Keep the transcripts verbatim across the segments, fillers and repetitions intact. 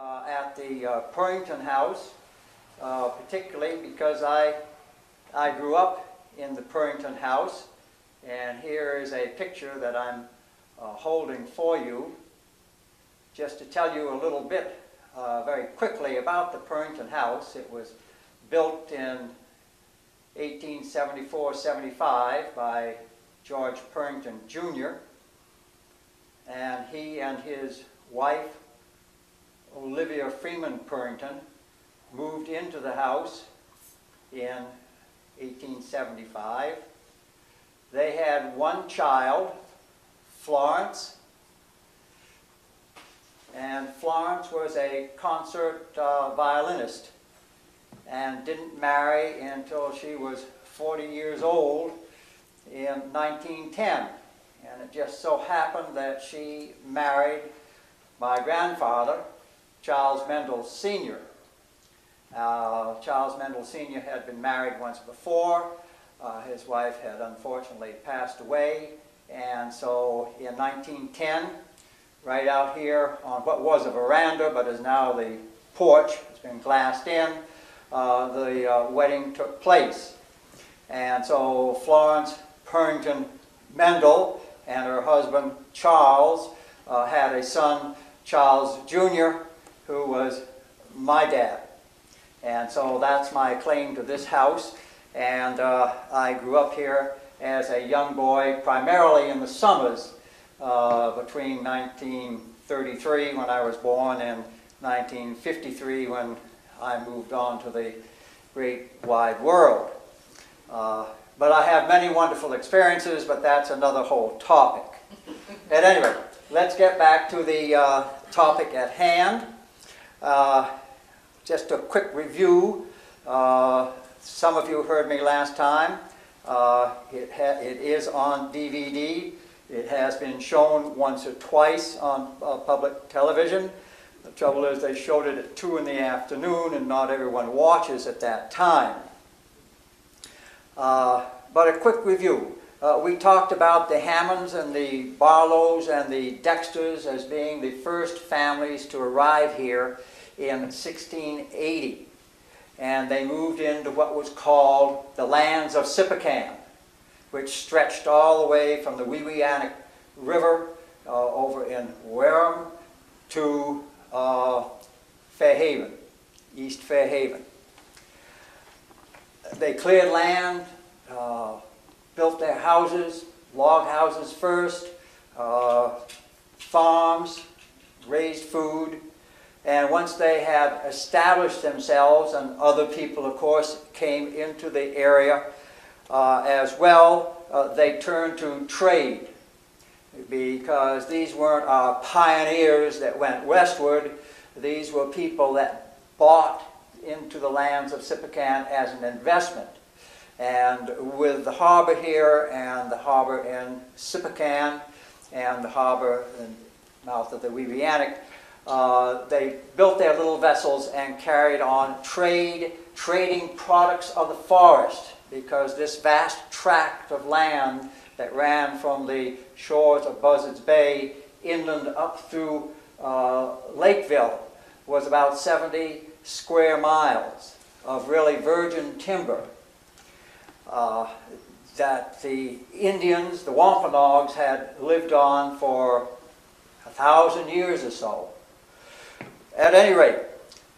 uh, at the uh, Purrington House, uh, particularly because I, I grew up in the Purrington House. And here is a picture that I'm uh, holding for you, just to tell you a little bit uh, very quickly about the Purrington House. It was built in eighteen seventy-four seventy-five by George Purrington Junior And he and his wife, Olivia Freeman Purrington, moved into the house in eighteen seventy-five. They had one child, Florence, and Florence was a concert uh, violinist and didn't marry until she was forty years old in nineteen ten. And it just so happened that she married my grandfather, Charles Mendell Senior Uh, Charles Mendell Senior had been married once before. Uh, his wife had unfortunately passed away, and so in nineteen ten, right out here on what was a veranda but is now the porch, it's been glassed in, uh, the uh, wedding took place. And so Florence Purrington Mendel and her husband Charles uh, had a son, Charles Junior, who was my dad. And so that's my claim to this house. And uh, I grew up here as a young boy, primarily in the summers uh, between nineteen thirty-three, when I was born, and nineteen fifty-three, when I moved on to the great wide world. Uh, but I have many wonderful experiences, but that's another whole topic. At any rate, let's get back to the uh, topic at hand. Uh, just a quick review. Uh, Some of you heard me last time. Uh, it, it is on D V D. It has been shown once or twice on uh, public television. The trouble is they showed it at two in the afternoon and not everyone watches at that time. Uh, but a quick review. Uh, we talked about the Hammonds and the Barlows and the Dexters as being the first families to arrive here in sixteen eighty. And they moved into what was called the lands of Sippican, which stretched all the way from the Weweannik River uh, over in Wareham to uh, Fairhaven, East Fairhaven. They cleared land, uh, built their houses, log houses first, uh, farms, raised food. And once they had established themselves, and other people, of course, came into the area uh, as well, uh, they turned to trade, because these weren't our pioneers that went westward. These were people that bought into the lands of Sippican as an investment. And with the harbor here, and the harbor in Sippican, and the harbor in the mouth of the Weweannik, Uh, they built their little vessels and carried on trade, trading products of the forest, because this vast tract of land that ran from the shores of Buzzards Bay inland up through uh, Lakeville was about seventy square miles of really virgin timber uh, that the Indians, the Wampanoags, had lived on for a thousand years or so. At any rate,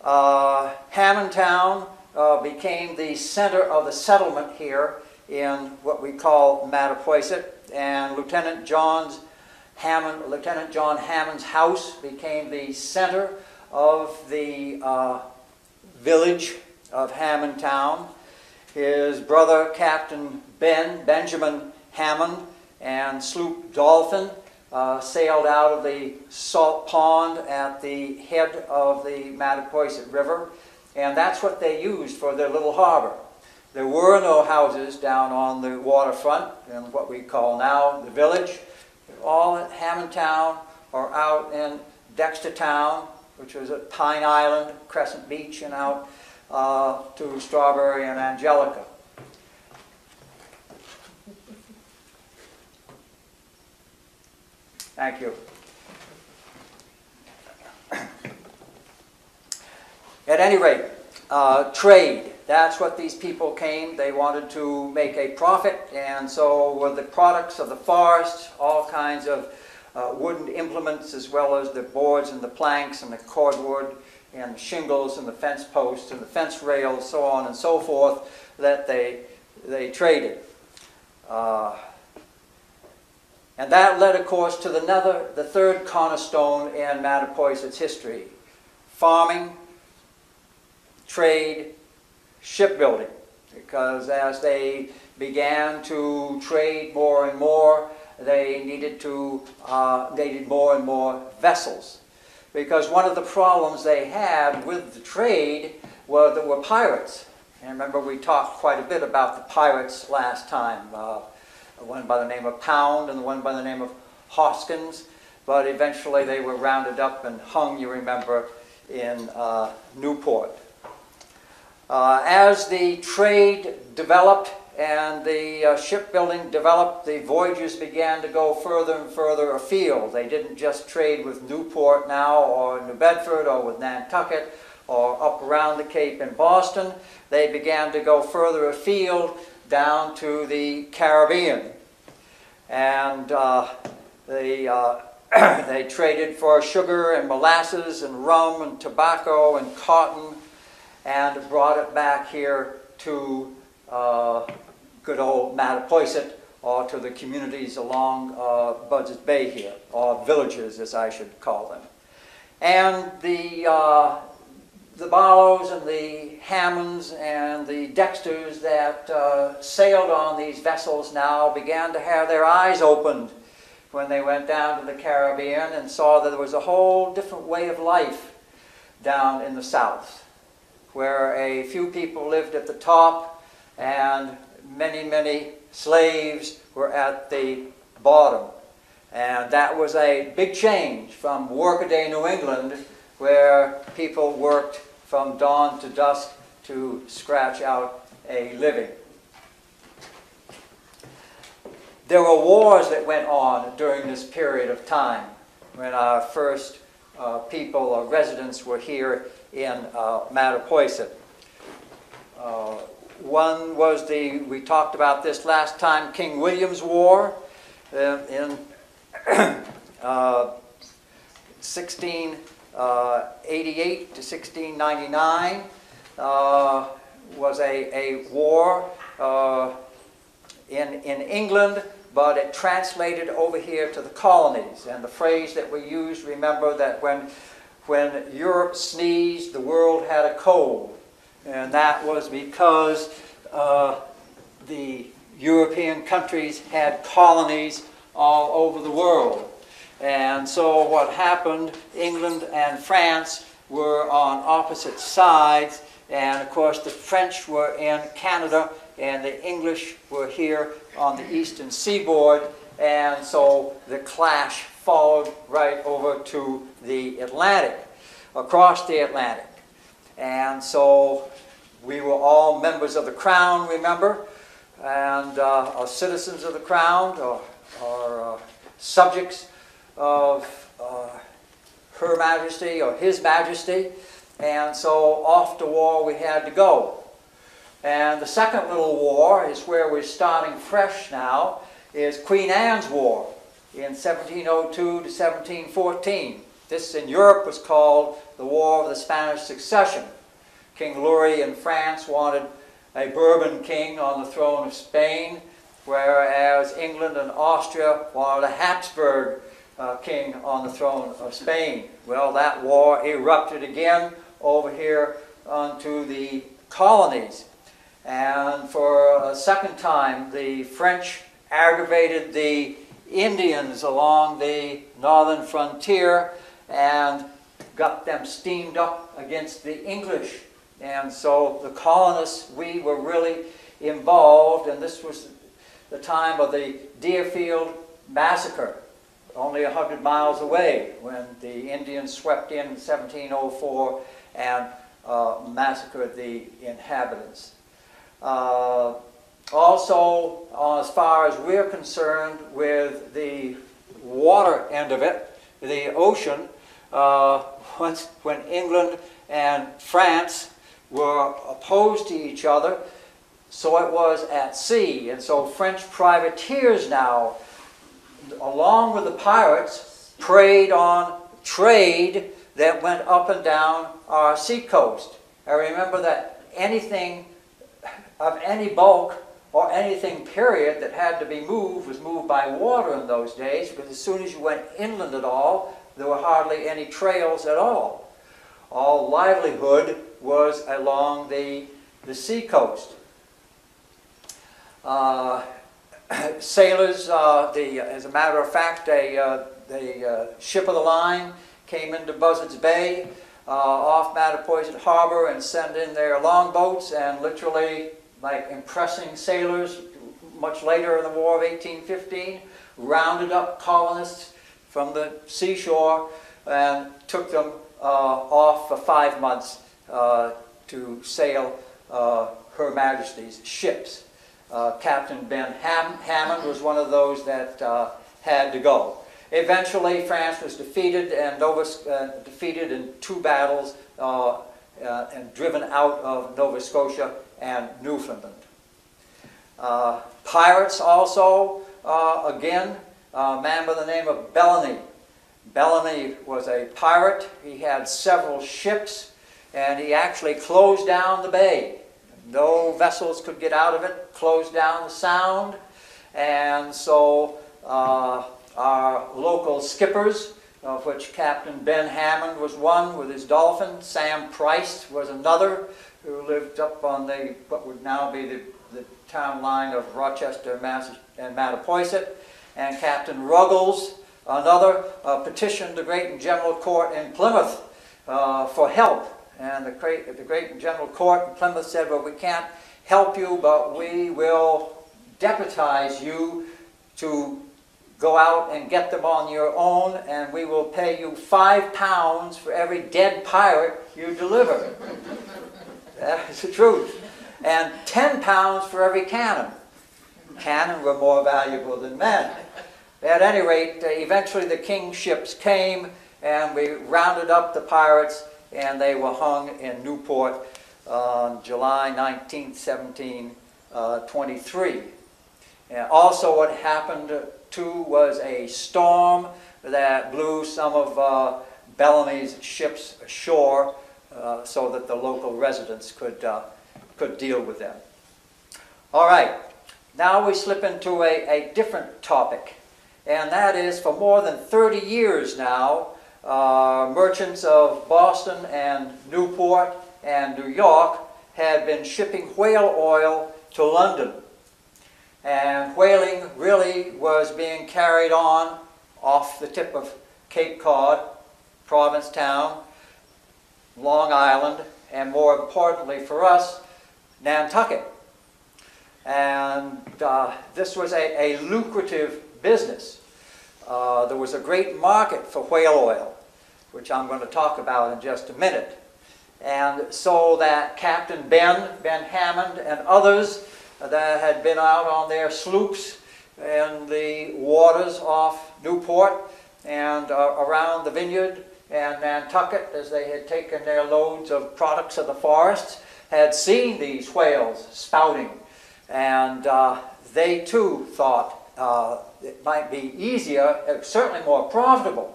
uh, Hammondtown uh, became the center of the settlement here in what we call Mattapoisett, and Lieutenant, John's Hammond, Lieutenant John Hammond's house became the center of the uh, village of Hammondtown. His brother, Captain Ben, Benjamin Hammond, and sloop Dolphin Uh, sailed out of the salt pond at the head of the Mattapoisett River, and that's what they used for their little harbor. There were no houses down on the waterfront in what we call now the village. They're all at Hammondtown or out in Dextertown, which was at Pine Island, Crescent Beach, and out uh, to Strawberry and Angelica. Thank you. at any rate, uh, trade. That's what these people came. They wanted to make a profit, and so were the products of the forest, all kinds of uh, wooden implements, as well as the boards and the planks and the cordwood and the shingles and the fence posts and the fence rails, so on and so forth, that they, they traded. Uh, and that led, of course, to the, another, the third cornerstone in Mattapoisett's history: farming, trade, shipbuilding, because as they began to trade more and more, they needed to uh, they needed more and more vessels, because one of the problems they had with the trade were there were pirates. And remember, we talked quite a bit about the pirates last time, uh, one by the name of Pound and the one by the name of Hoskins, but eventually they were rounded up and hung, you remember, in uh, Newport. Uh, as the trade developed and the uh, shipbuilding developed, the voyages began to go further and further afield. They didn't just trade with Newport now, or New Bedford, or with Nantucket, or up around the Cape in Boston. They began to go further afield down to the Caribbean. And uh, the uh, they traded for sugar and molasses and rum and tobacco and cotton, and brought it back here to uh, good old Mattapoisett, or to the communities along uh, Buzzards Bay here, or villages as I should call them. And the, uh, the Barlows and the Hammonds and the Dexters that uh, sailed on these vessels now began to have their eyes opened when they went down to the Caribbean and saw that there was a whole different way of life down in the South, where a few people lived at the top and many, many slaves were at the bottom. And that was a big change from workaday New England, where people worked from dawn to dusk to scratch out a living. There were wars that went on during this period of time when our first uh, people or residents were here in uh, Mattapoisett. Uh, one was the, we talked about this last time, King William's War uh, in uh, sixteen eighty-eight to sixteen ninety-nine, uh, was a, a war uh, in, in England, but it translated over here to the colonies. And the phrase that we used, remember, that when When Europe sneezed, the world had a cold, and that was because uh, the European countries had colonies all over the world. And so what happened, England and France were on opposite sides, and of course the French were in Canada and the English were here on the eastern seaboard, and so the clash followed right over to the Atlantic, across the Atlantic. And so we were all members of the Crown, remember, and uh, or citizens of the Crown, or, or uh, subjects of uh, Her Majesty or His Majesty, and so off to war we had to go. And the second little war is where we're starting fresh now, is Queen Anne's War in seventeen oh two to seventeen fourteen. This in Europe was called the War of the Spanish Succession. King Louis in France wanted a Bourbon king on the throne of Spain, whereas England and Austria wanted a Habsburg uh, king on the throne of Spain. Well, that war erupted again over here onto the colonies. And for a second time, the French aggravated the Indians along the northern frontier and got them steamed up against the English. And so the colonists, we were really involved, and this was the time of the Deerfield Massacre, only a hundred miles away, when the Indians swept in in seventeen oh four and uh, massacred the inhabitants. Uh, Also, uh, as far as we're concerned with the water end of it, the ocean, uh, once when England and France were opposed to each other, so it was at sea. And so French privateers now, along with the pirates, preyed on trade that went up and down our seacoast. I remember that anything of any bulk or anything period that had to be moved was moved by water in those days, because as soon as you went inland at all, there were hardly any trails at all. All livelihood was along the, the seacoast. Uh, sailors, uh, the, as a matter of fact, a, uh, the uh, ship of the line came into Buzzards Bay uh, off Mattapoisett Harbor and sent in their longboats and literally, like impressing sailors much later in the War of eighteen fifteen, rounded up colonists from the seashore and took them uh, off for five months uh, to sail uh, Her Majesty's ships. Uh, Captain Ben Ham Hammond was one of those that uh, had to go. Eventually, France was defeated and Nova, uh, defeated in two battles uh, uh, and driven out of Nova Scotia and Newfoundland. Uh, pirates also, uh, again, a man by the name of Bellamy. Bellamy was a pirate. He had several ships, and he actually closed down the bay. No vessels could get out of it, closed down the sound, and so uh, our local skippers, of which Captain Ben Hammond was one with his Dolphin, Sam Price was another, who lived up on the what would now be the, the town line of Rochester Mass and Mattapoisett, and Captain Ruggles, another, uh, petitioned the Great and General Court in Plymouth uh, for help. And the Great, the Great and General Court in Plymouth said, well, we can't help you, but we will deputize you to go out and get them on your own, and we will pay you five pounds for every dead pirate you deliver. That is the truth. And ten pounds for every cannon. Cannon were more valuable than men. At any rate, eventually the king's ships came, and we rounded up the pirates, and they were hung in Newport on July nineteenth, seventeen twenty-three. And also what happened too was a storm that blew some of uh, Bellamy's ships ashore, Uh, so that the local residents could, uh, could deal with them. All right, now we slip into a, a different topic, and that is for more than thirty years now, uh, merchants of Boston and Newport and New York had been shipping whale oil to London. And whaling really was being carried on off the tip of Cape Cod, Provincetown, Long Island, and more importantly for us, Nantucket. And uh, this was a, a lucrative business. Uh, there was a great market for whale oil, which I'm going to talk about in just a minute. And so that Captain Ben, Ben Hammond, and others that had been out on their sloops in the waters off Newport and uh, around the vineyard and Nantucket, as they had taken their loads of products of the forests, had seen these whales spouting. And uh, they too thought uh, it might be easier, certainly more profitable,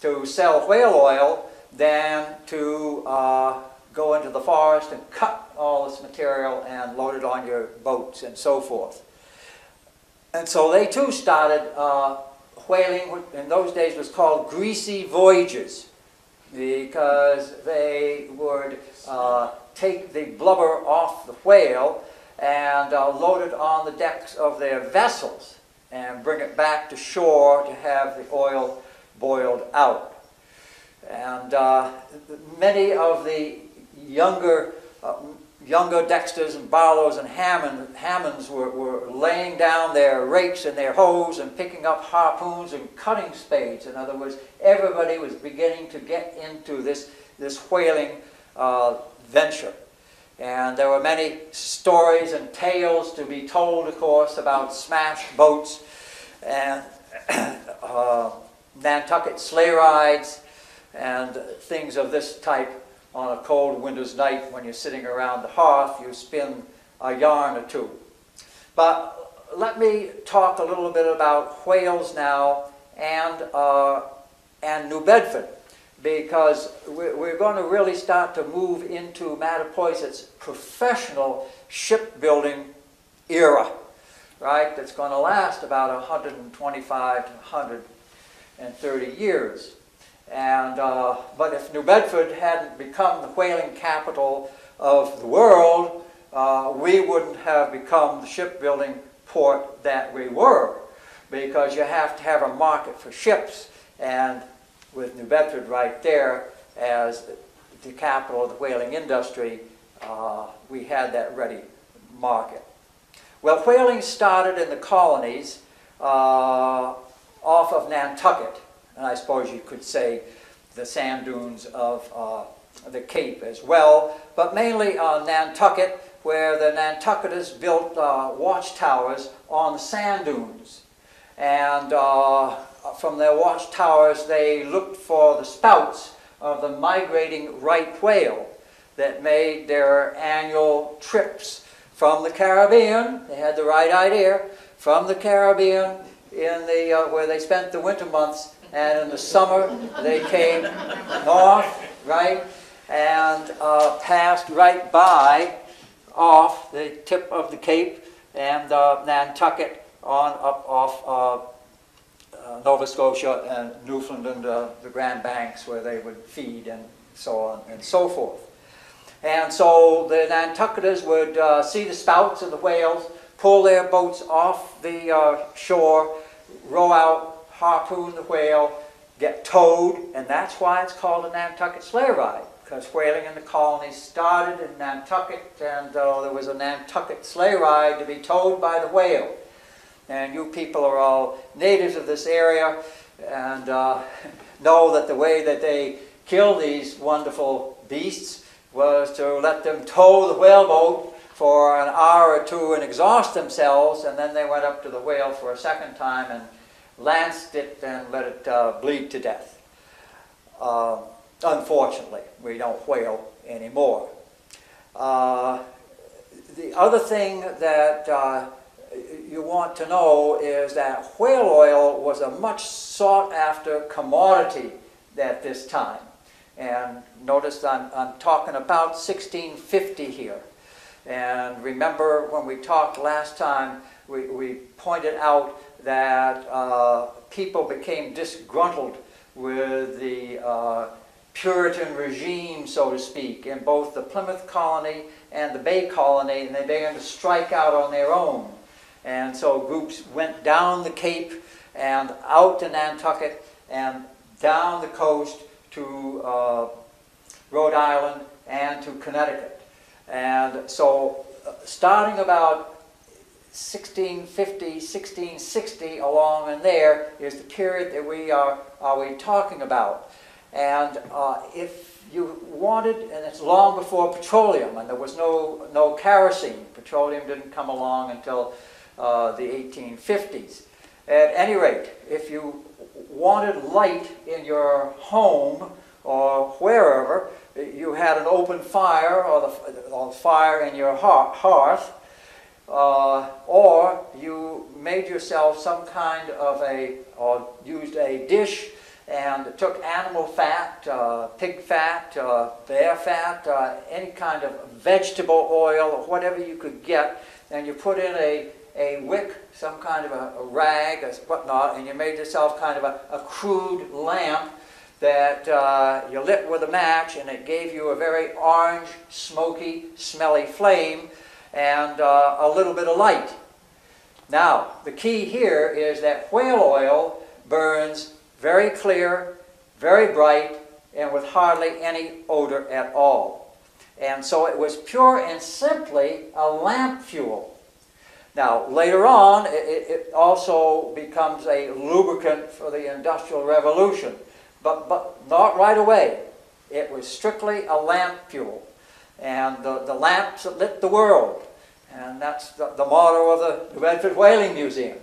to sell whale oil than to uh, go into the forest and cut all this material and load it on your boats and so forth. And so they too started, uh, whaling in those days was called greasy voyages, because they would uh, take the blubber off the whale and uh, load it on the decks of their vessels and bring it back to shore to have the oil boiled out. And uh, many of the younger, uh, younger Dexters and Barlows and Hammond, Hammonds were, were laying down their rakes and their hoes and picking up harpoons and cutting spades. In other words, everybody was beginning to get into this, this whaling uh, venture. And there were many stories and tales to be told, of course, about smashed boats and uh, Nantucket sleigh rides and things of this type on a cold winter's night when you're sitting around the hearth, you spin a yarn or two. But let me talk a little bit about Wales now and, uh, and New Bedford, because we're going to really start to move into Mattapoisett's professional shipbuilding era, right? That's going to last about one hundred twenty-five to one hundred thirty years. And, uh, but if New Bedford hadn't become the whaling capital of the world, uh, we wouldn't have become the shipbuilding port that we were, because you have to have a market for ships, and with New Bedford right there as the capital of the whaling industry, uh, we had that ready market. Well, whaling started in the colonies uh, off of Nantucket, and I suppose you could say the sand dunes of uh, the Cape as well, but mainly on Nantucket, where the Nantucketers built uh, watchtowers on the sand dunes. And uh, from their watchtowers, they looked for the spouts of the migrating right whale that made their annual trips from the Caribbean. They had the right idea, from the Caribbean, in the, uh, where they spent the winter months, and in the summer they came north, right, and uh, passed right by off the tip of the Cape and uh, Nantucket on up off uh, Uh, Nova Scotia and Newfoundland and uh, the Grand Banks, where they would feed and so on and so forth. And so the Nantucketers would uh, see the spouts of the whales, pull their boats off the uh, shore, row out, harpoon the whale, get towed, and that's why it's called a Nantucket sleigh ride, because whaling in the colonies started in Nantucket, and uh, there was a Nantucket sleigh ride to be towed by the whale. And you people are all natives of this area and uh, know that the way that they killed these wonderful beasts was to let them tow the whaleboat for an hour or two and exhaust themselves, and then they went up to the whale for a second time and lanced it and let it uh, bleed to death. Uh, unfortunately, we don't whale anymore. Uh, the other thing that uh, you want to know is that whale oil was a much sought after commodity at this time. And notice I'm, I'm talking about sixteen fifty here. And remember when we talked last time, we, we pointed out that uh, people became disgruntled with the uh, Puritan regime, so to speak, in both the Plymouth colony and the Bay colony, and they began to strike out on their own. And so groups went down the Cape and out to Nantucket and down the coast to uh, Rhode Island and to Connecticut. And so uh, starting about sixteen fifty, sixteen sixty, along in there is the period that we are, are we talking about. And uh, if you wanted, and it's long before petroleum, and there was no, no kerosene. Petroleum didn't come along until Uh, the eighteen fifties. At any rate, if you wanted light in your home or wherever, you had an open fire or the, or the fire in your hearth, uh, or you made yourself some kind of a, or used a dish and took animal fat, uh, pig fat, uh, bear fat, uh, any kind of vegetable oil or whatever you could get, and you put in a a wick, some kind of a, a rag or whatnot, and you made yourself kind of a, a crude lamp that uh, you lit with a match, and it gave you a very orange, smoky, smelly flame and uh, a little bit of light. Now, the key here is that whale oil burns very clear, very bright, and with hardly any odor at all. And so it was pure and simply a lamp fuel. Now, later on, it, it also becomes a lubricant for the Industrial Revolution, but, but not right away. It was strictly a lamp fuel, and the, the lamps that lit the world, and that's the, the motto of the New Bedford Whaling Museum,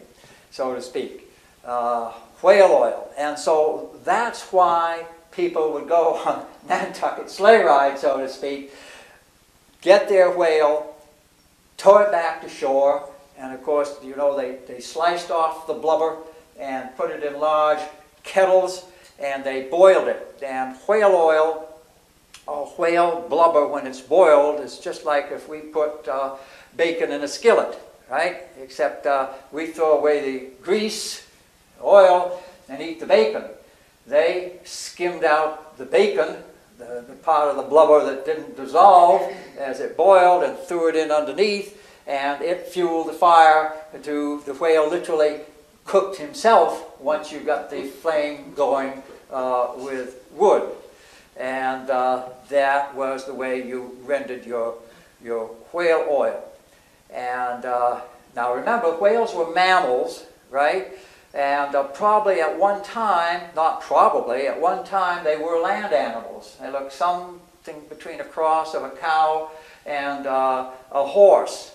so to speak, uh, whale oil. And so that's why people would go on Nantucket sleigh ride, so to speak, get their whale, tow it back to shore, and of course, you know, they, they sliced off the blubber and put it in large kettles, and they boiled it. And whale oil, or whale blubber, when it's boiled, is just like if we put uh, bacon in a skillet, right? Except uh, we throw away the grease, oil, and eat the bacon. They skimmed out the bacon, the, the part of the blubber that didn't dissolve as it boiled, and threw it in underneath, and it fueled the fire to the whale literally cooked himself once you got the flame going uh, with wood. And uh, that was the way you rendered your, your whale oil. And uh, now remember, whales were mammals, right? And uh, probably at one time, not probably, at one time they were land animals. They looked something between a cross of a cow and uh, a horse.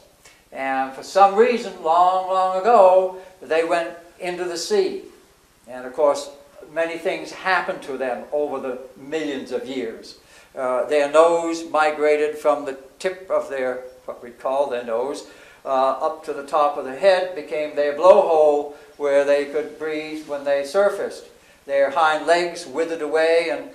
And for some reason, long, long ago, they went into the sea. And of course, many things happened to them over the millions of years. Uh, their nose migrated from the tip of their, what we call their nose, uh, up to the top of the head, became their blowhole where they could breathe when they surfaced. Their hind legs withered away and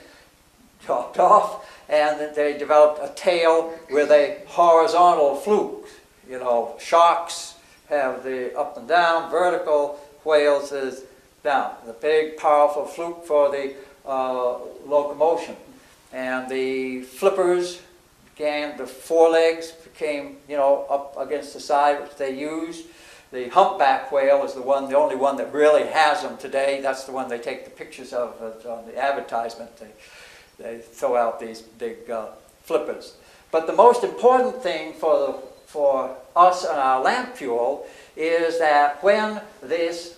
dropped off, and they developed a tail with a horizontal fluke. You know, sharks have the up and down, vertical, whales is down. The big, powerful fluke for the uh, locomotion. And the flippers began, the forelegs became, you know, up against the side, which they used. The humpback whale is the one, the only one that really has them today. That's the one they take the pictures of uh, on the advertisement. They, they throw out these big uh, flippers. But the most important thing for the for us and our lamp fuel is that when this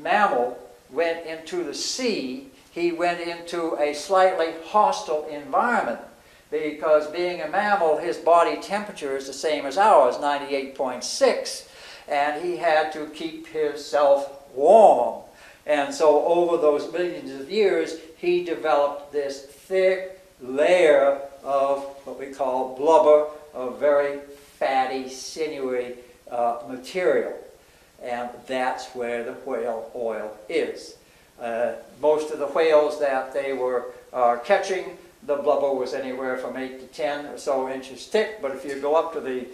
mammal went into the sea, he went into a slightly hostile environment, because being a mammal, his body temperature is the same as ours, ninety-eight point six, and he had to keep himself warm. And so over those millions of years, he developed this thick layer of what we call blubber, of very fatty, sinewy uh, material. And that's where the whale oil is. Uh, most of the whales that they were uh, catching, the blubber was anywhere from eight to ten or so inches thick. But if you go up to the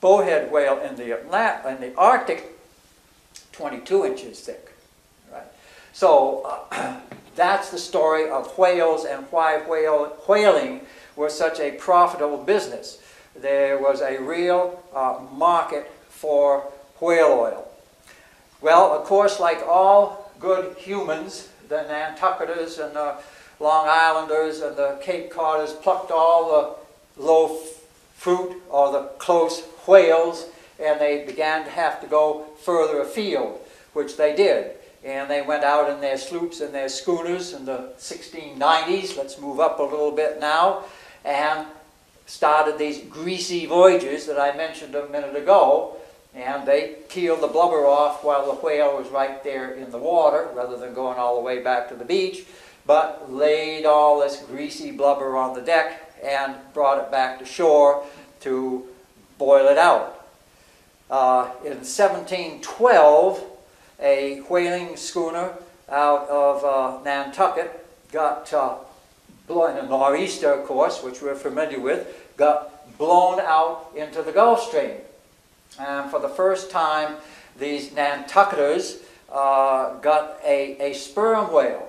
bowhead whale in the, Atlantic, in the Arctic, twenty-two inches thick. Right? So uh, that's the story of whales and why whale, whaling was such a profitable business. There was a real uh, market for whale oil. Well, of course, like all good humans, the Nantucketers and the Long Islanders and the Cape Codders plucked all the low fruit or the close whales, and they began to have to go further afield, which they did. And they went out in their sloops and their schooners in the sixteen nineties. Let's move up a little bit now. And started these greasy voyages that I mentioned a minute ago, and they peeled the blubber off while the whale was right there in the water, rather than going all the way back to the beach, but laid all this greasy blubber on the deck and brought it back to shore to boil it out. Uh, in seventeen twelve, a whaling schooner out of uh, Nantucket got uh, blowing a nor'easter, of course, which we're familiar with, got blown out into the Gulf Stream. And for the first time, these Nantucketers uh, got a, a sperm whale.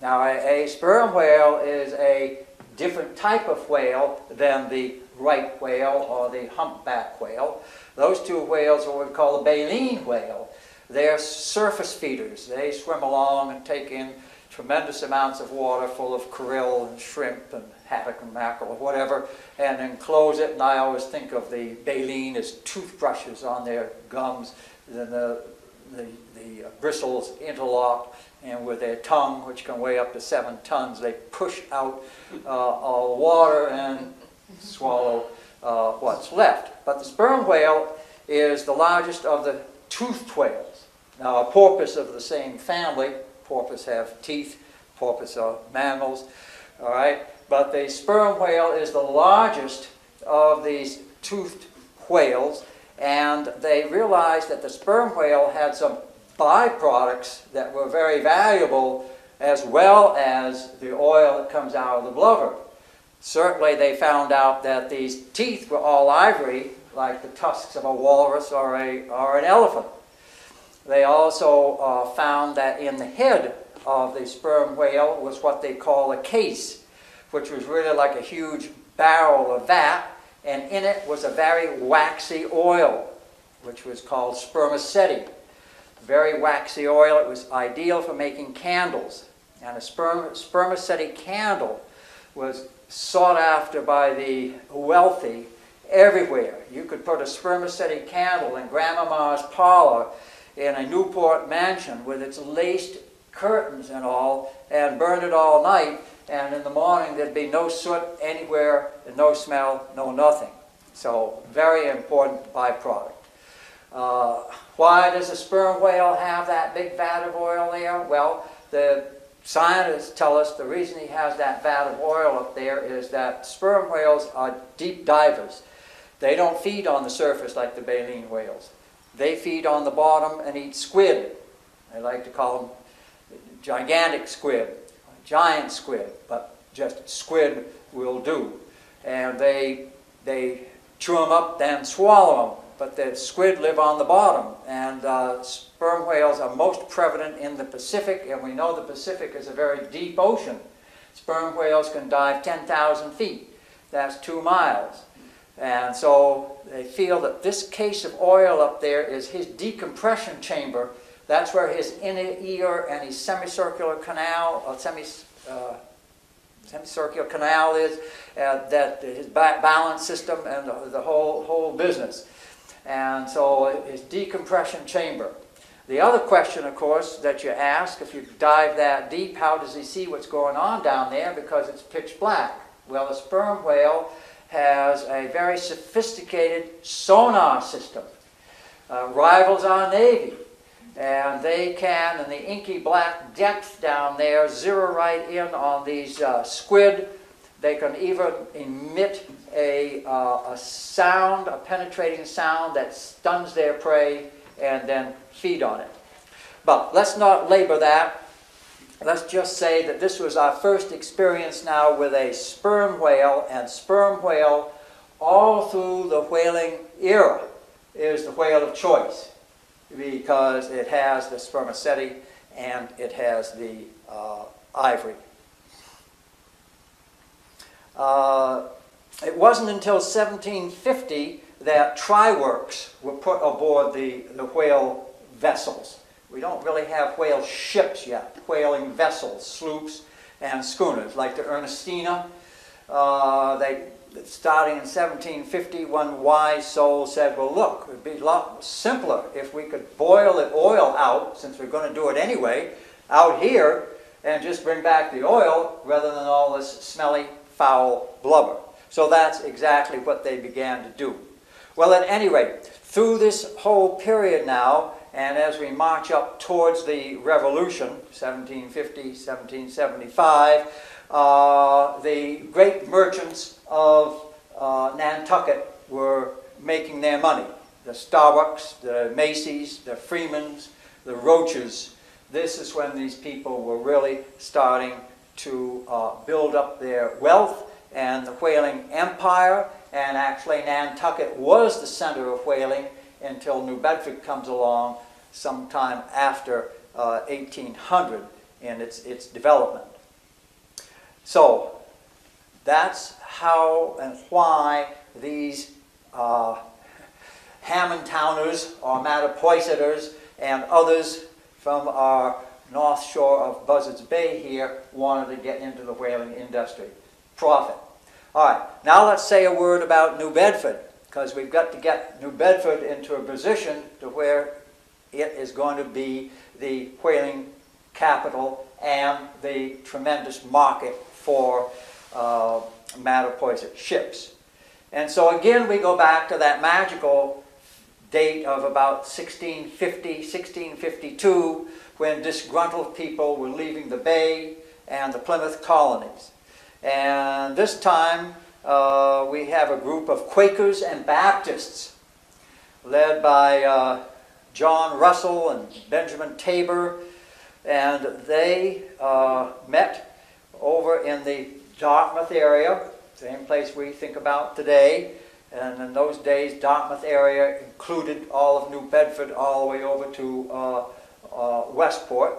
Now, a, a sperm whale is a different type of whale than the right whale or the humpback whale. Those two whales are what we call the baleen whale. They're surface feeders. They swim along and take in tremendous amounts of water full of krill and shrimp and haddock and mackerel or whatever, and enclose it. And I always think of the baleen as toothbrushes on their gums, then the, the, the bristles interlock, and with their tongue, which can weigh up to seven tons, they push out uh, all the water and swallow uh, what's left. But the sperm whale is the largest of the toothed whales. Now, a porpoise of the same family, porpoise have teeth, porpoise are mammals, all right? But the sperm whale is the largest of these toothed whales, and they realized that the sperm whale had some byproducts that were very valuable, as well as the oil that comes out of the blubber. Certainly they found out that these teeth were all ivory, like the tusks of a walrus or, a, or an elephant. They also uh, found that in the head of the sperm whale was what they call a case, which was really like a huge barrel, a vat, and in it was a very waxy oil, which was called spermaceti. Very waxy oil. It was ideal for making candles, and a sperm, spermaceti candle was sought after by the wealthy everywhere. You could put a spermaceti candle in Grandmama's parlor in a Newport mansion with its laced curtains and all, and burn it all night, and in the morning there'd be no soot anywhere, no smell, no nothing. So, very important byproduct. Uh, why does a sperm whale have that big vat of oil there? Well, the scientists tell us the reason he has that vat of oil up there is that sperm whales are deep divers. They don't feed on the surface like the baleen whales. They feed on the bottom and eat squid. They like to call them gigantic squid, giant squid, but just squid will do. And they, they chew them up, then swallow them. But the squid live on the bottom, and uh, sperm whales are most prevalent in the Pacific, and we know the Pacific is a very deep ocean. Sperm whales can dive ten thousand feet. That's two miles. And so they feel that this case of oil up there is his decompression chamber. That's where his inner ear and his semicircular canal, or semi, uh, semicircular canal is, uh, that his balance system and the, the whole, whole business. And so it's decompression chamber. The other question, of course, that you ask, if you dive that deep, how does he see what's going on down there, because it's pitch black? Well, the sperm whale has a very sophisticated sonar system. Uh, rivals our Navy. And they can, in the inky black depth down there, zero right in on these uh, squid. They can even emit a, uh, a sound, a penetrating sound that stuns their prey and then feed on it. But let's not labor that. Let's just say that this was our first experience now with a sperm whale, and sperm whale all through the whaling era is the whale of choice, because it has the spermaceti and it has the uh, ivory. Uh, it wasn't until seventeen fifty that triworks were put aboard the, the whale vessels. We don't really have whale ships yet, whaling vessels, sloops and schooners, like the Ernestina. Uh, they, starting in seventeen fifty, one wise soul said, well, look, it would be a lot simpler if we could boil the oil out, since we're going to do it anyway, out here, and just bring back the oil rather than all this smelly foul blubber. So that's exactly what they began to do. Well, at any rate, through this whole period now, and as we march up towards the Revolution, seventeen fifty, seventeen seventy-five, uh, the great merchants of uh, Nantucket were making their money. The Starbucks, the Macy's, the Freemans, the Roaches. This is when these people were really starting to uh, build up their wealth and the whaling empire, and actually Nantucket was the center of whaling until New Bedford comes along sometime after uh, eighteen hundred in its, its development. So that's how and why these uh, Hammondtowners or Mattapoisetters and others from our north shore of Buzzards Bay here wanted to get into the whaling industry. Profit. All right, now let's say a word about New Bedford, because we've got to get New Bedford into a position to where it is going to be the whaling capital and the tremendous market for uh, Mattapoisett ships. And so again we go back to that magical date of about sixteen fifty, sixteen fifty-two, when disgruntled people were leaving the bay and the Plymouth colonies. And this time uh, we have a group of Quakers and Baptists led by uh, John Russell and Benjamin Tabor, and they uh, met over in the Dartmouth area, same place we think about today. And in those days, Dartmouth area included all of New Bedford all the way over to uh, uh, Westport.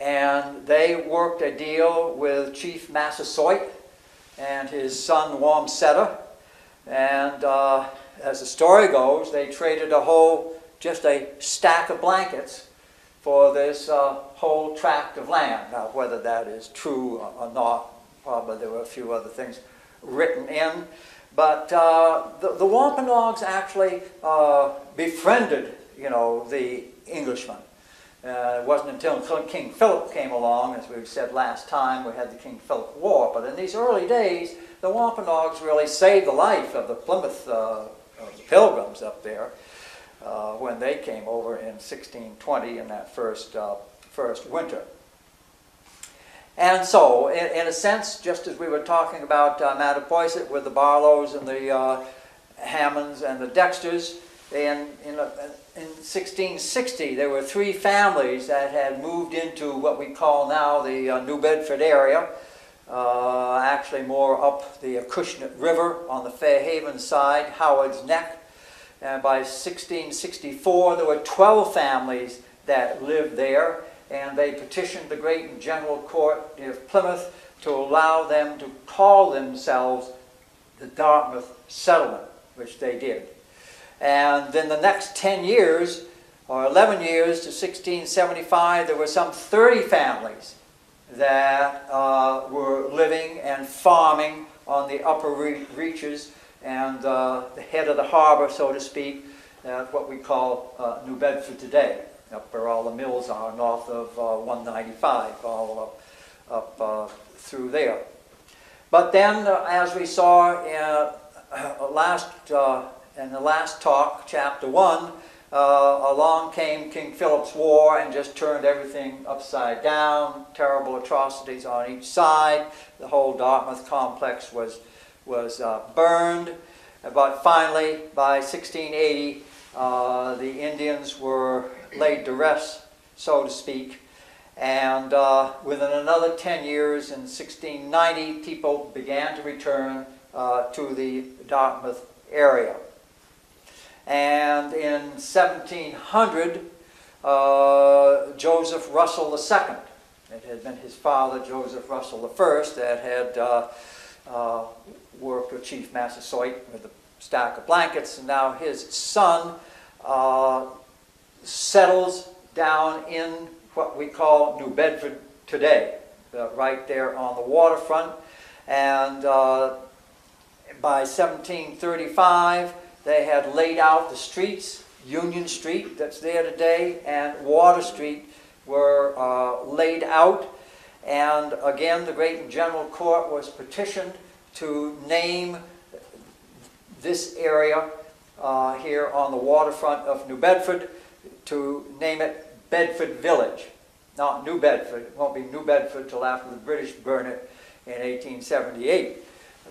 And they worked a deal with Chief Massasoit and his son Wamsetta. And uh, as the story goes, they traded a whole, just a stack of blankets for this uh, whole tract of land. Now, whether that is true or not, probably there were a few other things written in. But uh, the, the Wampanoags actually uh, befriended, you know, the Englishmen. Uh, it wasn't until King Philip came along, as we said last time, we had the King Philip War. But in these early days, the Wampanoags really saved the life of the Plymouth uh, of the Pilgrims up there uh, when they came over in sixteen twenty in that first, uh, first winter. And so, in, in a sense, just as we were talking about uh, Mattapoisett with the Barlows and the uh, Hammonds and the Dexters, in, in, a, in sixteen sixty there were three families that had moved into what we call now the uh, New Bedford area, uh, actually more up the Acushnet River on the Fairhaven side, Howard's Neck. And by sixteen sixty-four there were twelve families that lived there. And they petitioned the Great and General Court near Plymouth to allow them to call themselves the Dartmouth Settlement, which they did. And in the next ten years, or eleven years to sixteen seventy-five, there were some thirty families that uh, were living and farming on the upper re reaches and uh, the head of the harbor, so to speak, uh, what we call uh, New Bedford today, up where all the mills are north of uh, one ninety-five, all up, up uh, through there. But then, uh, as we saw in, uh, last, uh, in the last talk, chapter one, uh, along came King Philip's War and just turned everything upside down, terrible atrocities on each side. The whole Dartmouth complex was, was uh, burned. But finally, by sixteen eighty, uh, the Indians were laid to rest, so to speak, and uh, within another ten years, in sixteen ninety, people began to return uh, to the Dartmouth area. And in seventeen hundred, uh, Joseph Russell the second, it had been his father, Joseph Russell the first, that had uh, uh, worked with Chief Massasoit with a stack of blankets, and now his son uh, settles down in what we call New Bedford today, uh, right there on the waterfront. And uh, by seventeen thirty-five, they had laid out the streets. Union Street, that's there today, and Water Street were uh, laid out. And again, the Great and General Court was petitioned to name this area uh, here on the waterfront of New Bedford, to name it Bedford Village, not New Bedford. It won't be New Bedford till after the British burn it in eighteen seventy-eight.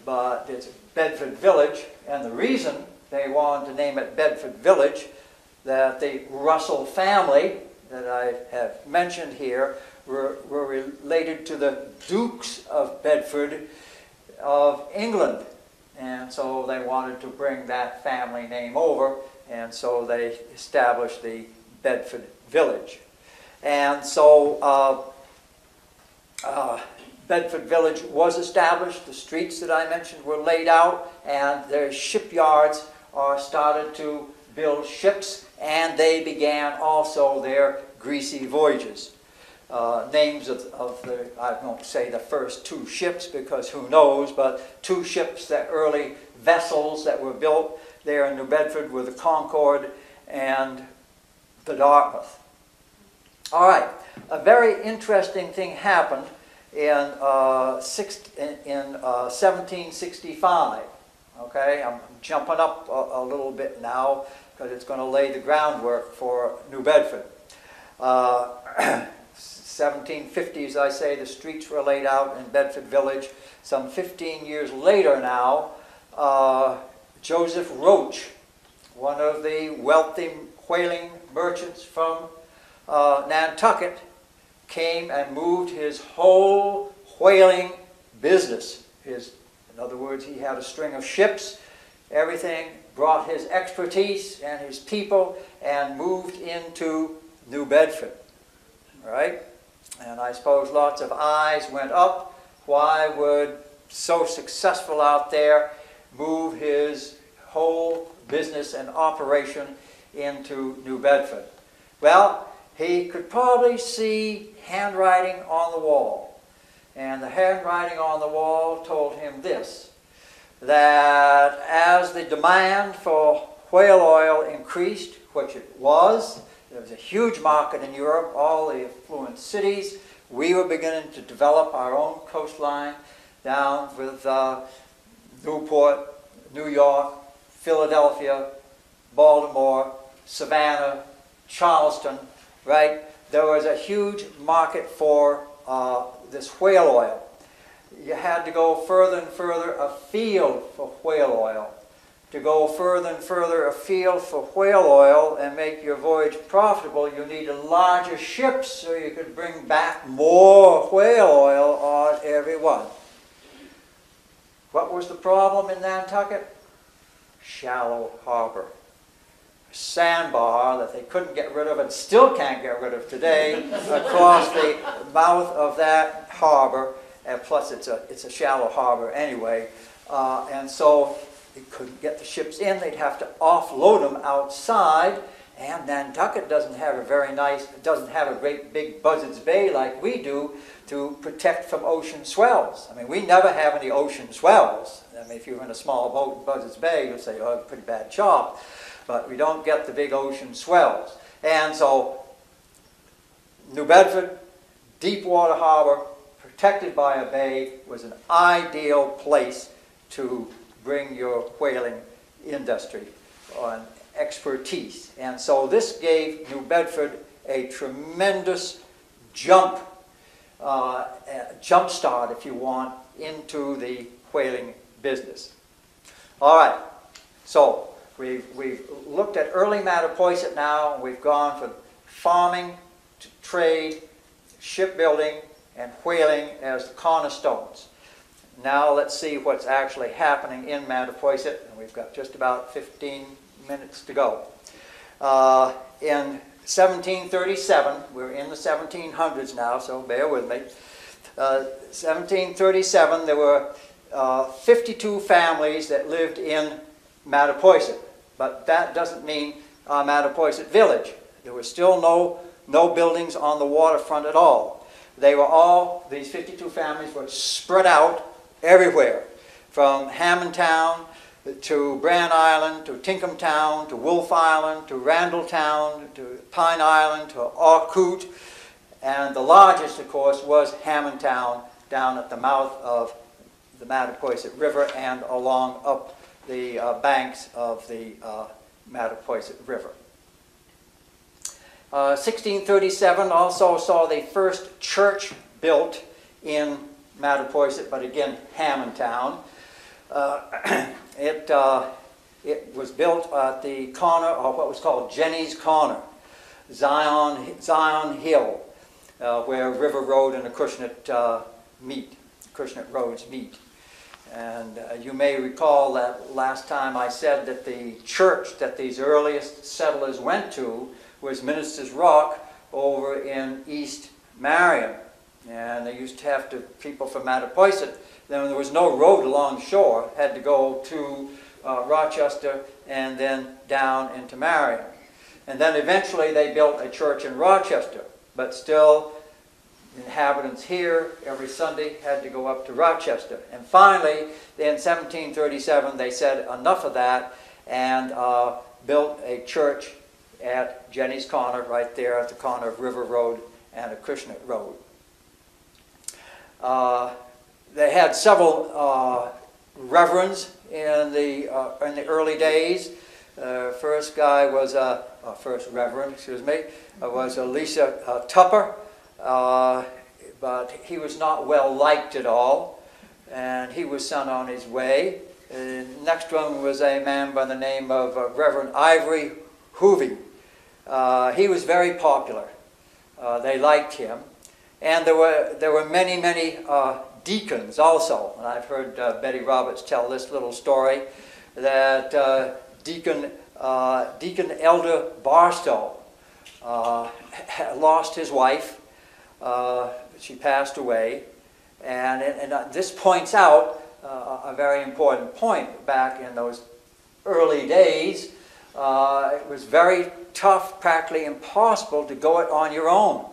But it's Bedford Village, and the reason they wanted to name it Bedford Village, that the Russell family that I have mentioned here were, were related to the Dukes of Bedford of England. And so they wanted to bring that family name over, and so they established the Bedford Village. And so uh, uh, Bedford Village was established, the streets that I mentioned were laid out, and their shipyards are started to build ships, and they began also their greasy voyages. Uh, names of, of the, I won't say the first two ships because who knows, but two ships, that early vessels that were built there in New Bedford were the Concord and the Dartmouth. All right, a very interesting thing happened in, uh, six, in, in uh, seventeen sixty-five. Okay, I'm jumping up a, a little bit now because it's going to lay the groundwork for New Bedford. Uh, seventeen fifties, I say, the streets were laid out in Bedford Village. Some fifteen years later now, uh, Joseph Roach, one of the wealthy whaling merchants from uh, Nantucket, came and moved his whole whaling business. His, in other words, he had a string of ships, everything, brought his expertise and his people, and moved into New Bedford, right? And I suppose lots of eyes went up. Why would so successful out there move his whole business and operation into New Bedford? Well, he could probably see handwriting on the wall. And the handwriting on the wall told him this, that as the demand for whale oil increased, which it was, there was a huge market in Europe, all the affluent cities, we were beginning to develop our own coastline down with uh, Newport, New York, Philadelphia, Baltimore, Savannah, Charleston, right? There was a huge market for uh, this whale oil. You had to go further and further afield for whale oil. To go further and further afield for whale oil and make your voyage profitable, you needed larger ships so you could bring back more whale oil on every one. What was the problem in Nantucket? Shallow harbor. Sandbar that they couldn't get rid of and still can't get rid of today across the mouth of that harbor, and plus it's a, it's a shallow harbor anyway, uh, and so they couldn't get the ships in. They'd have to offload them outside, and Nantucket doesn't have a very nice, doesn't have a great big Buzzards Bay like we do to protect from ocean swells. I mean, we never have any ocean swells. I mean, if you're in a small boat in Buzzards Bay, you'll say, oh, pretty bad chop. But we don't get the big ocean swells. And so New Bedford, deep water harbor, protected by a bay, was an ideal place to bring your whaling industry on expertise. And so this gave New Bedford a tremendous jump, uh, jump start, if you want, into the whaling business. All right, so We've, we've looked at early Mattapoisett now, and we've gone from farming to trade, shipbuilding, and whaling as the cornerstones. Now let's see what's actually happening in Mattapoisett, and we've got just about fifteen minutes to go. Uh, in seventeen thirty-seven, we're in the seventeen hundreds now, so bear with me. Uh, seventeen thirty-seven, there were uh, fifty-two families that lived in Mattapoisett, but that doesn't mean uh, Mattapoisett Village. There were still no, no buildings on the waterfront at all. They were all, these fifty-two families were spread out everywhere, from Hammondtown to Brant Island, to Tinkham Town, to Wolf Island, to Randalltown, to Pine Island, to Orkut, and the largest, of course, was Hammondtown, down at the mouth of the Mattapoisett River and along up the uh, banks of the uh, Mattapoisett River. Uh, sixteen thirty-seven also saw the first church built in Mattapoisett, but again, Hammondtown. Uh, it, uh, it was built at the corner of what was called Jenny's Corner, Zion, Zion Hill, uh, where River Road and the Cushnet uh, meet, Cushnet Roads meet. And uh, you may recall that last time I said that the church that these earliest settlers went to was Minister's Rock over in East Marion. And they used to have to, people from Mattapoisett, then there was no road along shore, had to go to uh, Rochester and then down into Marion. And then eventually they built a church in Rochester, but still inhabitants here every Sunday had to go up to Rochester. And finally, in seventeen thirty-seven, they said enough of that and uh, built a church at Jenny's Corner, right there at the corner of River Road and Acushnet Road. Uh, they had several uh, reverends in the, uh, in the early days. Uh, first guy was, a, uh, first reverend, excuse me, uh, was Elisha uh, Tupper. uh, but he was not well liked at all, and he was sent on his way. The next one was a man by the name of uh, Reverend Ivory Hoovy. Uh, he was very popular. Uh, they liked him. And there were, there were many, many uh, deacons also. And I've heard uh, Betty Roberts tell this little story that uh, Deacon, uh, Deacon Elder Barstow uh, lost his wife. Uh, she passed away. And, and uh, this points out uh, a very important point. Back in those early days, uh, it was very tough, practically impossible to go it on your own.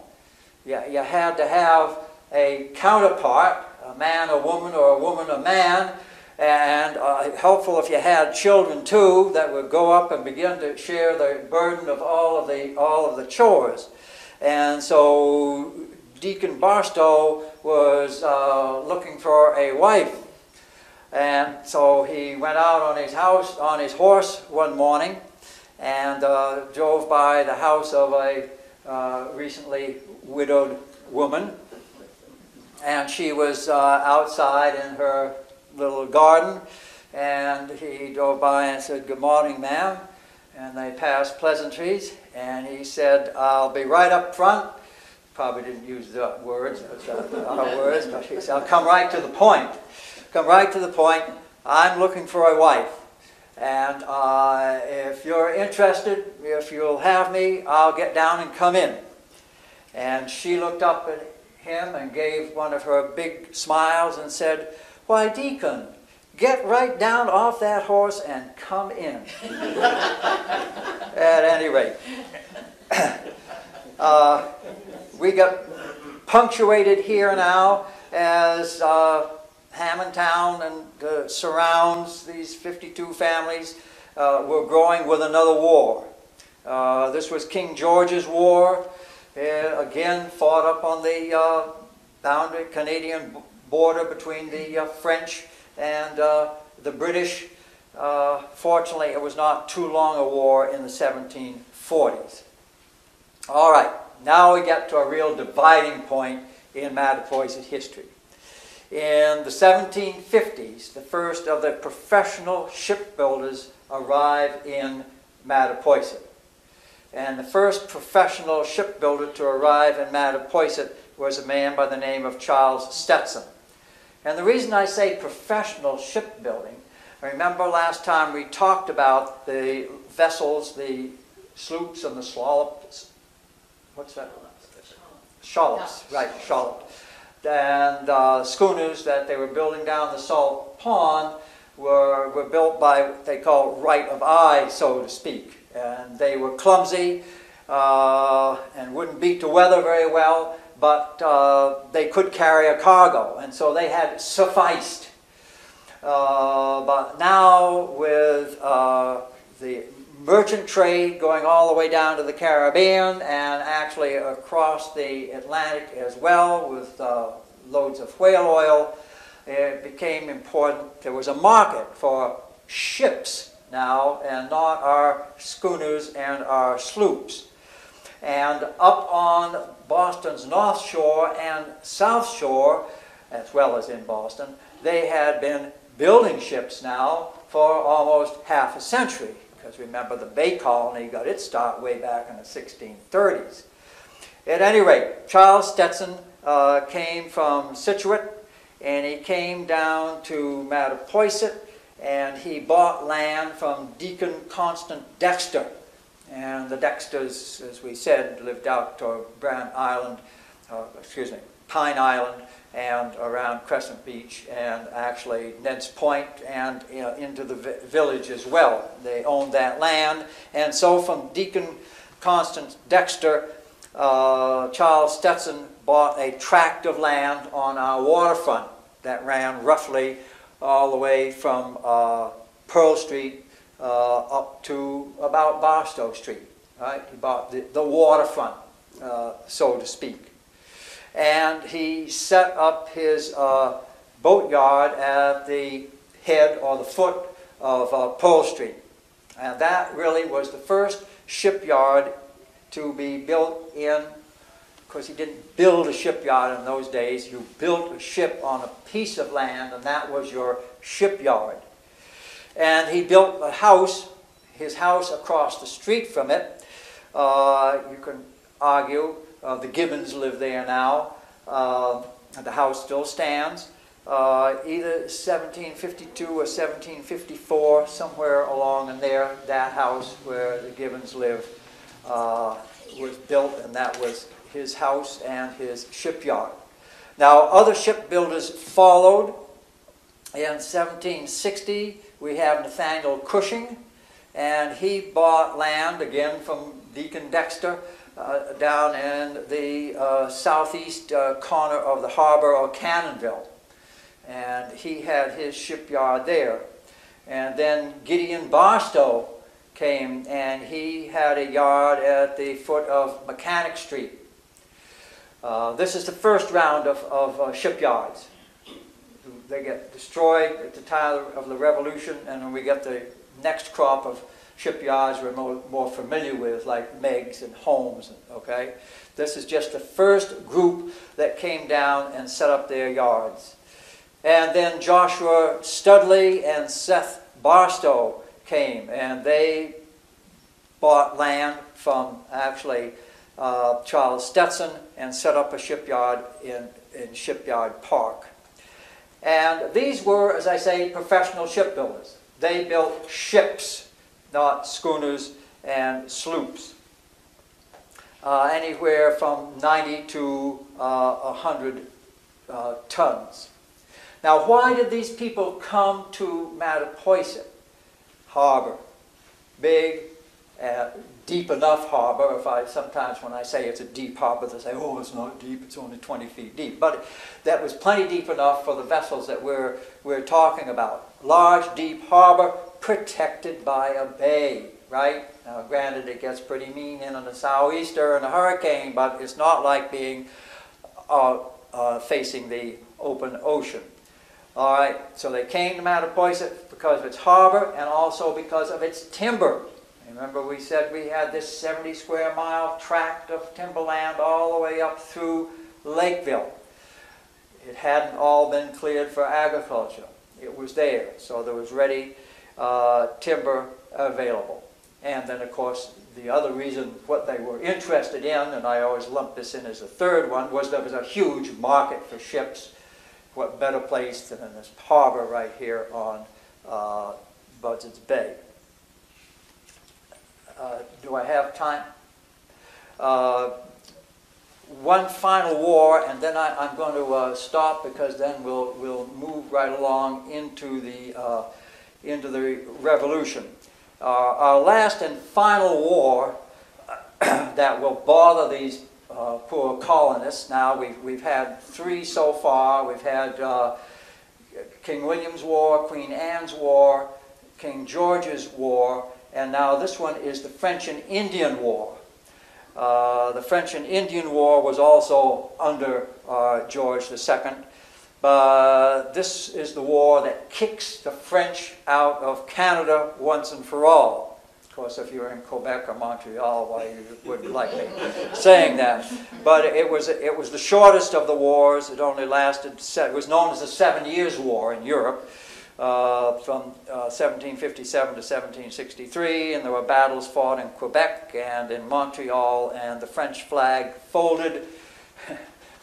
You, you had to have a counterpart, a man, a woman, or a woman, a man, and uh, helpful if you had children too, that would go up and begin to share the burden of all of the, all of the chores. And so Deacon Barstow was uh, looking for a wife. And so he went out on his house, on his horse one morning, and uh, drove by the house of a uh, recently widowed woman, and she was uh, outside in her little garden, and he drove by and said, "Good morning, ma'am," and they passed pleasantries, and he said, "I'll be right up front." Probably didn't use the words, but uh, our words, but he said, "I'll come right to the point. Come right to the point. I'm looking for a wife. And uh, if you're interested, if you'll have me, I'll get down and come in." And she looked up at him and gave one of her big smiles and said, "Why, Deacon, get right down off that horse and come in." At any rate, uh, we got punctuated here now as uh, Hammondtown and uh, surrounds, these fifty-two families uh, were growing with another war. Uh, this was King George's War, uh, again fought up on the uh, boundary Canadian border between the uh, French and uh, the British. Uh, fortunately, it was not too long a war in the seventeen forties. All right, now we get to a real dividing point in Mattapoisett history. In the seventeen fifties, the first of the professional shipbuilders arrived in Mattapoisett. And the first professional shipbuilder to arrive in Mattapoisett was a man by the name of Charles Stetson. And the reason I say professional shipbuilding, I remember last time we talked about the vessels, the sloops and the shallops. What's that? Shallops, right, shallops. And uh, schooners that they were building down the Salt Pond were, were built by what they call right of eye, so to speak. And they were clumsy uh, and wouldn't beat the weather very well, but uh, they could carry a cargo. And so they had sufficed. Uh, but now with uh, the merchant trade going all the way down to the Caribbean and actually across the Atlantic as well with uh, loads of whale oil, it became important. There was a market for ships now and not our schooners and our sloops. And up on Boston's North Shore and South Shore, as well as in Boston, they had been building ships now for almost half a century. Because remember, the Bay Colony got its start way back in the sixteen thirties. At any rate, Charles Stetson uh, came from Scituate, and he came down to Mattapoisett, and he bought land from Deacon Constant Dexter. And the Dexters, as we said, lived out to Brown Island, uh, excuse me, Pine Island, and around Crescent Beach and actually Ned's Point and you know, into the vi village as well. They owned that land. And so from Deacon Constance Dexter, uh, Charles Stetson bought a tract of land on our waterfront that ran roughly all the way from uh, Pearl Street uh, up to about Barstow Street. Right? He bought the, the waterfront, uh, so to speak. And he set up his uh, boatyard at the head or the foot of uh, Pearl Street. And that really was the first shipyard to be built in because you didn't build a shipyard in those days. You built a ship on a piece of land, and that was your shipyard. And he built a house, his house across the street from it. Uh, you can argue uh, the Gibbons live there now. Uh, the house still stands. Uh, either seventeen fifty-two or seventeen fifty-four, somewhere along in there, that house where the Gibbons live uh, was built, and that was his house and his shipyard. Now, other shipbuilders followed. In seventeen sixty, we have Nathaniel Cushing, and he bought land, again from Deacon Dexter, uh, down in the uh, southeast uh, corner of the harbor of Cannonville. And he had his shipyard there. And then Gideon Barstow came, and he had a yard at the foot of Mechanic Street. Uh, this is the first round of, of uh, shipyards. They get destroyed at the time of the Revolution, and then we get the next crop of shipyards we're more, more familiar with, like Meigg's and Holmes. Okay? This is just the first group that came down and set up their yards. And then Joshua Studley and Seth Barstow came, and they bought land from actually uh, Charles Stetson and set up a shipyard in, in Shipyard Park. And these were, as I say, professional shipbuilders. They built ships, not schooners and sloops. Uh, anywhere from ninety to uh, one hundred uh, tons. Now, why did these people come to Mattapoisett Harbor? Big, uh, deep enough harbor. If I sometimes when I say it's a deep harbor, they say, "Oh, it's not deep. It's only twenty feet deep." But that was plenty deep enough for the vessels that we're we're talking about. Large, deep harbor protected by a bay. Right? Now, granted, it gets pretty mean in a southeaster and a hurricane, but it's not like being uh, uh, facing the open ocean. All right, so they came to Mattapoisett because of its harbor and also because of its timber. Remember we said we had this seventy square mile tract of timberland all the way up through Lakeville. It hadn't all been cleared for agriculture. It was there, so there was ready uh, timber available. And then, of course, the other reason what they were interested in, and I always lump this in as a third one, was there was a huge market for ships. What better place than in this harbor right here on uh, Buzzards Bay. Uh, do I have time? Uh, one final war, and then I, I'm going to uh, stop, because then we'll we'll move right along into the uh, into the Revolution. Uh, our last and final war that will bother these Uh, poor colonists. Now we've, we've had three so far. We've had uh, King William's War, Queen Anne's War, King George's War, and now this one is the French and Indian War. Uh, the French and Indian War was also under uh, George the Second, but this is the war that kicks the French out of Canada once and for all. Of course, if you were in Quebec or Montreal, why well, you wouldn't like me saying that. But it was it was the shortest of the wars. It only lasted. It was known as the Seven Years' War in Europe, uh, from uh, seventeen fifty-seven to seventeen sixty-three, and there were battles fought in Quebec and in Montreal, and the French flag folded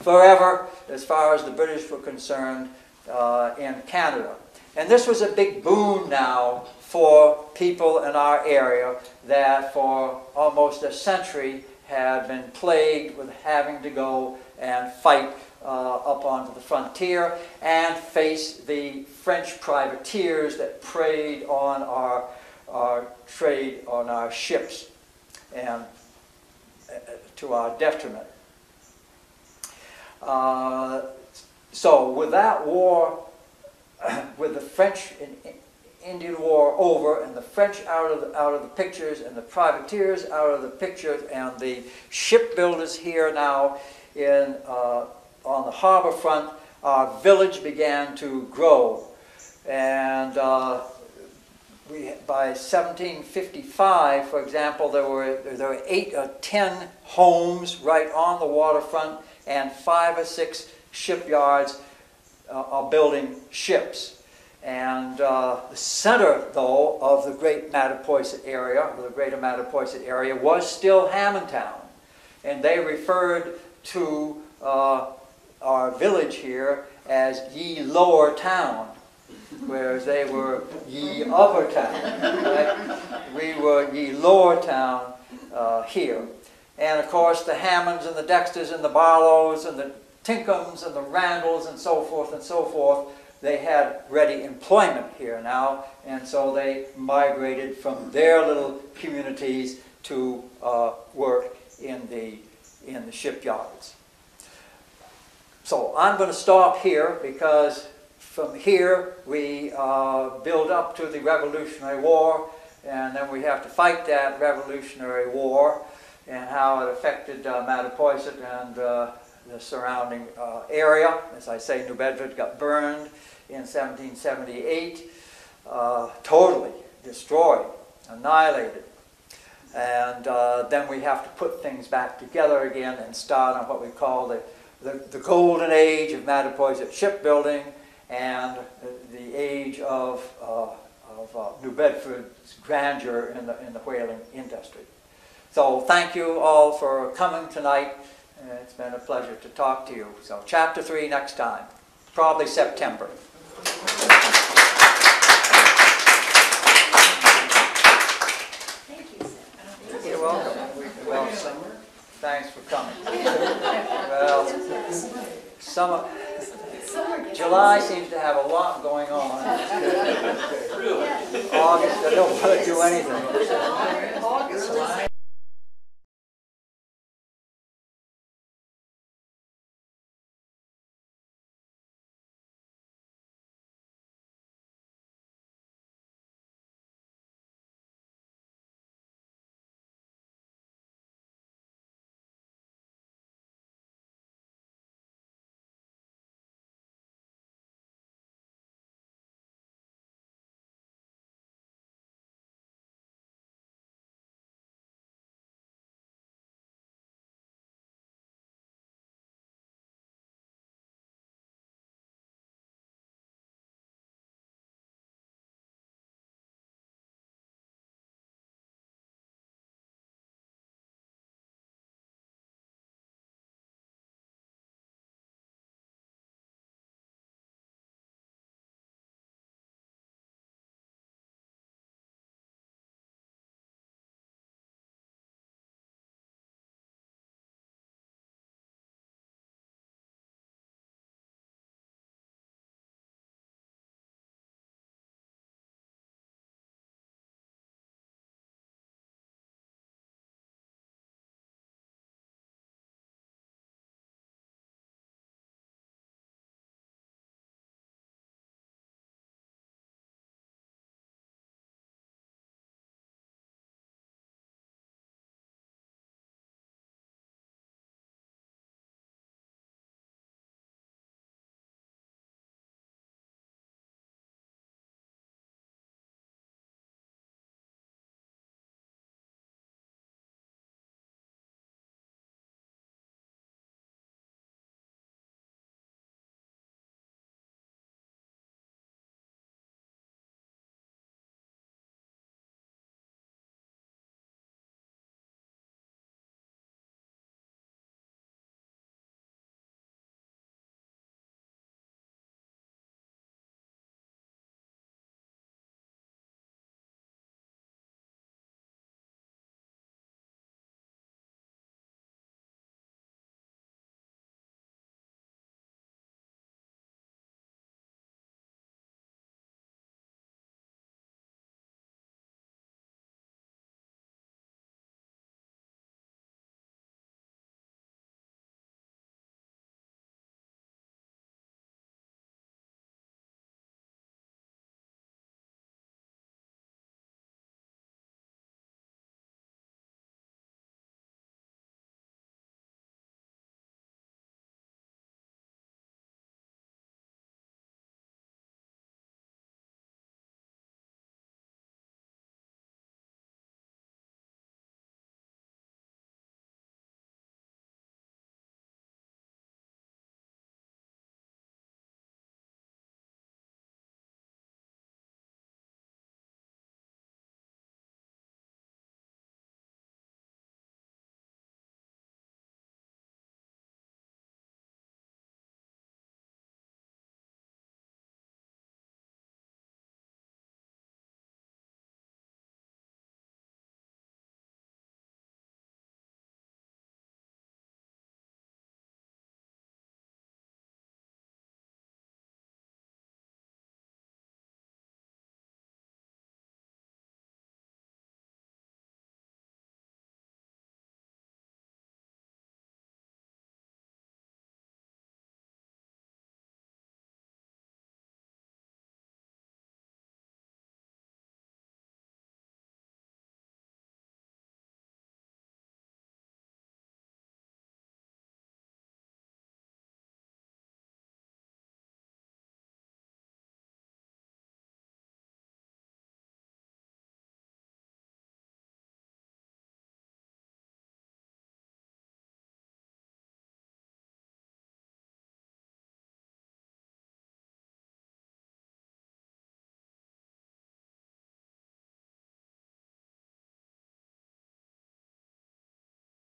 forever, as far as the British were concerned, uh, in Canada. And this was a big boon now for people in our area that for almost a century had been plagued with having to go and fight uh, up onto the frontier and face the French privateers that preyed on our, our trade, on our ships, and uh, to our detriment. Uh, so with that war, with the French and Indian War over, and the French out of the, out of the pictures, and the privateers out of the pictures, and the shipbuilders here now in uh, on the harbor front, our village began to grow, and uh, we, by seventeen fifty-five, for example, there were, there were eight or ten homes right on the waterfront and five or six shipyards uh, are building ships. And uh, the center, though, of the great Mattapoisett area, or the greater Mattapoisett area, was still Hammondtown. And they referred to uh, our village here as Ye Lower Town, whereas they were Ye Upper Town. Right? We were Ye Lower Town uh, here. And of course the Hammonds and the Dexters and the Barlows and the Tinkhams and the Randalls and so forth and so forth, they had ready employment here now, and so they migrated from their little communities to uh, work in the, in the shipyards. So I'm going to stop here, because from here we uh, build up to the Revolutionary War, and then we have to fight that Revolutionary War and how it affected uh, Mattapoisett and uh, the surrounding uh, area. As I say, New Bedford got burned in seventeen seventy-eight, uh, totally destroyed, annihilated. And uh, then we have to put things back together again and start on what we call the The, the golden age of Mattapoisett shipbuilding and the, the age of, uh, of uh, New Bedford's grandeur in the, in the whaling industry. So thank you all for coming tonight. Uh, it's been a pleasure to talk to you. So chapter three next time, probably September. Thank you, Sam. You're welcome. Well, summer. Thanks for coming. Well, summer, July seems to have a lot going on. August, I don't want to do anything. August,